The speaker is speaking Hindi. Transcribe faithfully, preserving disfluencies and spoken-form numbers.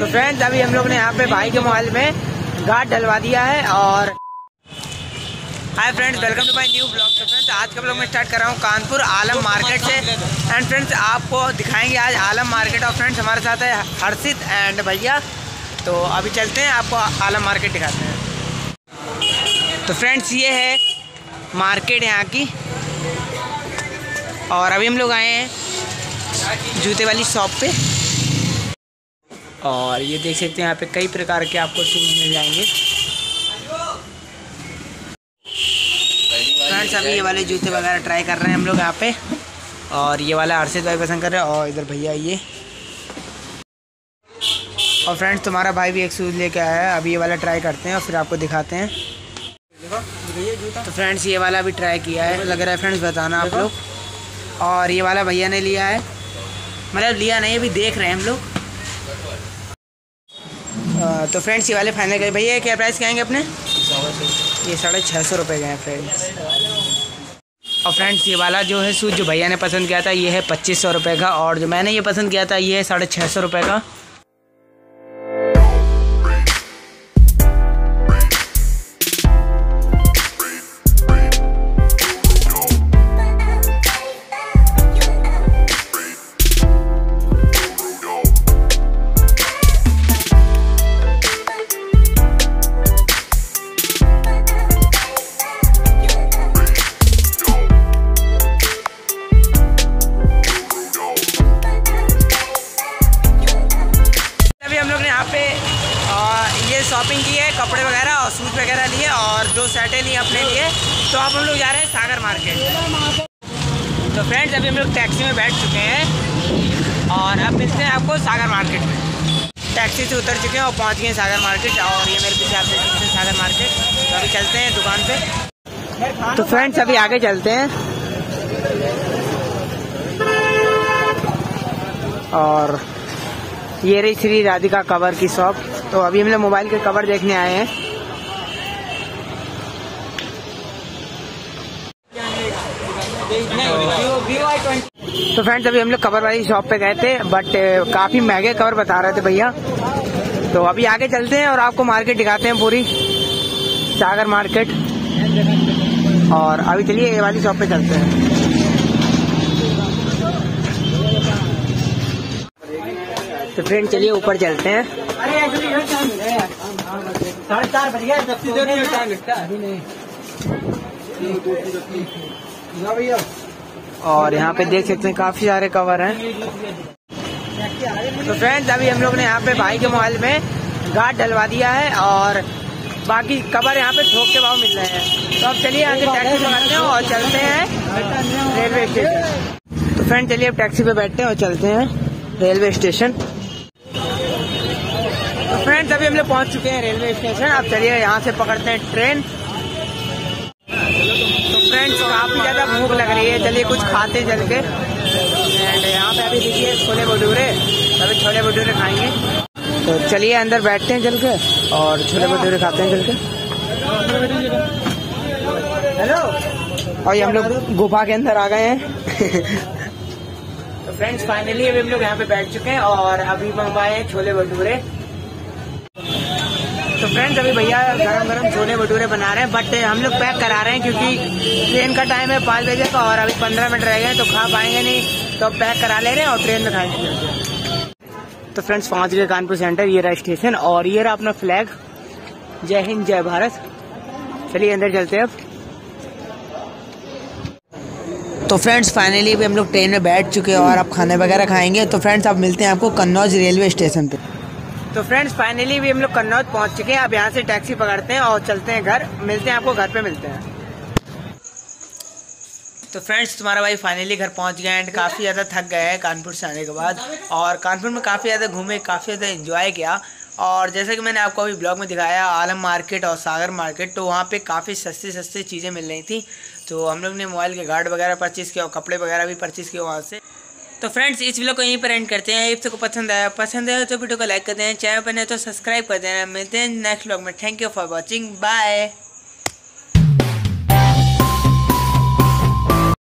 तो फ्रेंड्स अभी हम लोग ने यहाँ पे भाई के मोबाइल में गार्ड डलवा दिया है। और hi friends, welcome to my new blog. तो फ्रेंड्स आज का ब्लॉग मैं स्टार्ट कर रहा हूँ कानपुर आलम मार्केट से। एंड फ्रेंड्स आपको दिखाएंगे आज आलम मार्केट। और फ्रेंड्स हमारे साथ है हर्षित एंड भैया। तो अभी चलते हैं, आपको आलम मार्केट दिखाते हैं। तो फ्रेंड्स ये है मार्केट यहाँ की। और अभी हम लोग आए हैं जूते वाली शॉप पे। और ये देख सकते हैं यहाँ पे कई प्रकार के आपको शूज़ मिल जाएंगे। फ्रेंड्स अभी ये वाले जूते वगैरह ट्राई कर रहे हैं हम लोग यहाँ पे। और ये वाला हर्षित भाई पसंद कर रहे हैं। और इधर भैया ये। और फ्रेंड्स तुम्हारा भाई भी एक शूज़ लेके आया है। अभी ये वाला ट्राई करते हैं और फिर आपको दिखाते हैं। तो फ्रेंड्स ये वाला भी ट्राई किया है, लग रहा है फ्रेंड्स, बताना आप लोग। और ये वाला भैया ने लिया है, मतलब लिया नहीं, अभी देख रहे हैं हम लोग। तो फ्रेंड्स ये वाले फाइनल गए भैया। क्या प्राइस कहेंगे अपने? ये साढ़े छः सौ रुपये गए हैं फ्रेंड्स। और फ्रेंड्स ये वाला जो है सूज जो भैया ने पसंद किया था ये है पच्चीस सौ रुपये का। और जो मैंने ये पसंद किया था ये है साढ़े छः सौ रुपये का। शॉपिंग की है, कपड़े वगैरह और सूट वगैरह लिए, और दो सेटें लिए अपने लिए। तो आप हम लोग जा रहे हैं सागर मार्केट। तो फ्रेंड्स अभी हम लोग टैक्सी में बैठ चुके हैं और अब मिलते हैं आपको सागर मार्केट में। टैक्सी से उतर चुके हैं और पहुंच गए सागर मार्केट। और ये मेरे पीछे आप देख सकते हैं सागर मार्केट। तो अभी चलते हैं दुकान पर। तो फ्रेंड्स अभी आगे चलते हैं। और ये रही श्री राधिका कवर की शॉप। तो अभी हम लोग मोबाइल के कवर देखने आए हैं। तो फ्रेंड्स अभी हम लोग कवर वाली शॉप पे गए थे, बट काफी महंगे कवर बता रहे थे भैया। तो अभी आगे चलते हैं और आपको मार्केट दिखाते हैं पूरी सागर मार्केट। और अभी चलिए ये वाली शॉप पे चलते हैं। तो फ्रेंड चलिए ऊपर चलते हैं। और यहाँ पे देख सकते हैं काफी सारे कवर हैं। तो फ्रेंड्स अभी हम लोग ने यहाँ पे भाई के मोबाइल में गार्ड डलवा दिया है। और बाकी कवर यहाँ पे थोक के भाव मिल रहे हैं। तो अब चलिए यहाँ से टैक्सी पकड़ते हैं और चलते हैं रेलवे स्टेशन। तो फ्रेंड चलिए अब टैक्सी पे बैठते हैं और चलते हैं रेलवे स्टेशन। तो फ्रेंड्स अभी हम लोग पहुंच चुके हैं रेलवे स्टेशन। अब चलिए यहाँ से पकड़ते हैं ट्रेन। तो फ्रेंड्स काफी ज्यादा भूख लग रही है, चलिए कुछ खाते चल के। एंड यहाँ पे अभी देखिए छोले भटूरे, अभी छोले भटूरे खाएंगे। तो चलिए अंदर बैठते हैं चल के और छोले भटूरे खाते हैं चल के। हेलो, और ये हम लोग गुफा के अंदर आ गए हैं। तो फ्रेंड्स फाइनली अभी हम लोग यहाँ पे बैठ चुके हैं और अभी मंगवाए हैं छोले भटूरे। तो फ्रेंड्स अभी भैया गरम गरम छोले भटूरे बना रहे हैं, बट हम लोग पैक करा रहे हैं क्योंकि ट्रेन का टाइम है पाँच बजे का और अभी पंद्रह मिनट रह गए, तो खा पाएंगे नहीं। तो पैक करा ले रहे हैं और ट्रेन में खाएंगे। तो फ्रेंड्स पहुँच गए कानपुर सेंटर। ये रहा स्टेशन और ये रहा अपना फ्लैग, जय हिंद जय भारत। चलिए अंदर चलते हैं अब। तो फ्रेंड्स फाइनली भी हम लोग ट्रेन में बैठ चुके हैं और अब खाने वगैरह खाएंगे। तो फ्रेंड्स अब मिलते हैं आपको कन्नौज रेलवे स्टेशन पे। तो फ्रेंड्स फाइनली भी हम लोग कन्नौज पहुंच चुके हैं। अब यहाँ से टैक्सी पकड़ते हैं और चलते हैं घर। मिलते हैं आपको घर पे, मिलते हैं। तो फ्रेंड्स तुम्हारा भाई फाइनली घर पहुँच गया एंड काफ़ी ज़्यादा थक गए हैं कानपुर से आने के बाद। और कानपुर में काफ़ी ज़्यादा घूमे, काफ़ी ज़्यादा इन्जॉय किया। और जैसे कि मैंने आपको अभी ब्लॉग में दिखाया आलम मार्केट और सागर मार्केट, तो वहाँ पे काफ़ी सस्ती सस्ती चीज़ें मिल रही थी। तो हम लोग ने मोबाइल के गार्ड वगैरह परचेज़ किया और कपड़े वगैरह भी परचेज़ किए वहाँ से। तो फ्रेंड्स इस ब्लॉग को यहीं पर एंड करते हैं। इफ तो को पसंद आया पसंद आया तो वीडियो को लाइक कर देना, चैनल पर नहीं तो सब्सक्राइब कर देना। मिलते हैं नेक्स्ट ब्लॉग में। Thank you for watching, bye.